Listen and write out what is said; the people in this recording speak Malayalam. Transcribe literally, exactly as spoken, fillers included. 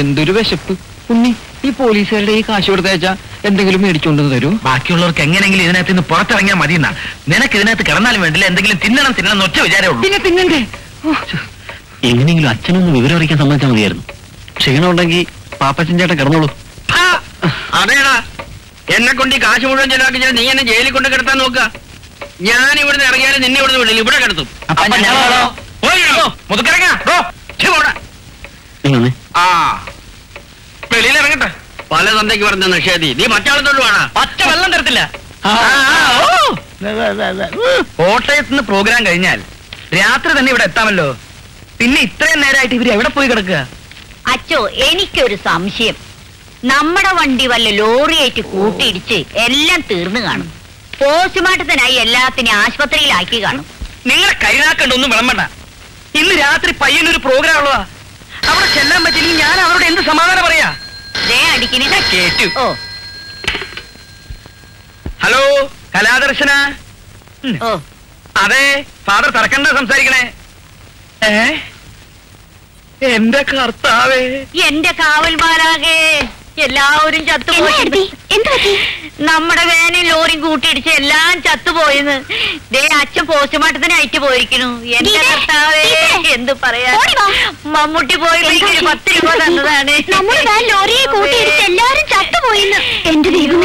എന്തൊരു വിശപ്പ് ഉണ്ണി, ഈ പോലീസുകാരുടെ ഈ കാശ് കൊടുത്തയച്ചാ എന്തെങ്കിലും മേടിച്ചുകൊണ്ട് തരൂ. ബാക്കിയുള്ളവർക്ക് എങ്ങനെയെങ്കിലും ഇതിനകത്ത് നിന്ന് പുറത്തിറങ്ങിയാൽ മതി. എന്നാ നിനക്ക് ഇതിനകത്ത് കിടന്നാലും വേണ്ടില്ല, എന്തെങ്കിലും തിന്നണം തിന്നണം ഒറ്റ വിചാരമുള്ളൂ. പിന്നെ തിന്നണ്ടേ? എങ്ങനെയെങ്കിലും അച്ഛനൊന്ന് വിവരം അറിയിക്കാൻ സമ്മതിച്ചാൽ മതിയായിരുന്നു. ക്ഷീണം ഉണ്ടെങ്കിൽ പാപ്പച്ചൻ ചേട്ടൻ കിടന്നോളൂ. അതേടാ, എന്നെ കൊണ്ട് ഈ കാശ് മുഴുവൻ ചെലവാക്കി നീ എന്നെ ജയിലിൽ കൊണ്ട് കിടത്താൻ നോക്കുക. ഞാൻ ഇവിടുന്ന് ഇറങ്ങിയാലും നിന്നെ ഇവിടുന്ന് വിടില്ല, ഇവിടെ കിടത്തും. വെളിയിലിറങ്ങട്ടെ, പല തന്തയ്ക്ക് പറഞ്ഞ നിഷേധി. നീ മറ്റാളത്തോട് വേണ പച്ച വെള്ളം തരത്തില്ല. കോട്ടയത്ത് നിന്ന് പ്രോഗ്രാം കഴിഞ്ഞാൽ രാത്രി തന്നെ ഇവിടെ എത്താമല്ലോ. പിന്നെ ഇത്രയും നേരമായിട്ട് ഇവര് എവിടെ പോയി കിടക്കുക? അച്ചോ, എനിക്കൊരു സംശയം. നമ്മുടെ വണ്ടി വല്ല ലോറിയായിട്ട് കൂട്ടിയിടിച്ച് എല്ലാം തീർന്നു കാണും. പോസ്റ്റ്മോർട്ടത്തിനായി എല്ലാത്തിനും ആശുപത്രിയിലാക്കി കാണും. നിങ്ങളെ കൈനാക്കണ്ടൊന്നും വിളമ്പണ്ട. ഇന്ന് രാത്രി പയ്യനൊരു പ്രോഗ്രാം ഉള്ളതാ. അവിടെ ചെല്ലാൻ പറ്റില്ലെങ്കിൽ ഞാൻ അവരോട് എന്ത് സമാധാനം പറയാ? ഹലോ, കലാദർശന. അതെ, ഫാദർ തറക്കണ്ട സംസാരിക്കണേ. എന്റെ കർത്താവേ, എന്റെ കാവൽമാരാകെ എല്ലാവരും ചത്തുപോയി. നമ്മുടെ വേനൽ ലോറി കൂട്ടിയിടിച്ച് എല്ലാം ചത്തുപോയിന്ന് ദേ അച്ഛൻ പോസ്റ്റ്മോർട്ടത്തിന് അയച്ചു പോയിരിക്കുന്നു. എന്റെ കർത്താവേ, എന്ത് പറയാ. മമ്മൂട്ടി പോയി പത്ത് രൂപ തന്നതാണ്. നമ്മുടെ ലോറിയെ കൂട്ടിയിടിച്ച് എല്ലാരും ചത്തുപോയിന്ന്. എന്റെ ദൈവം.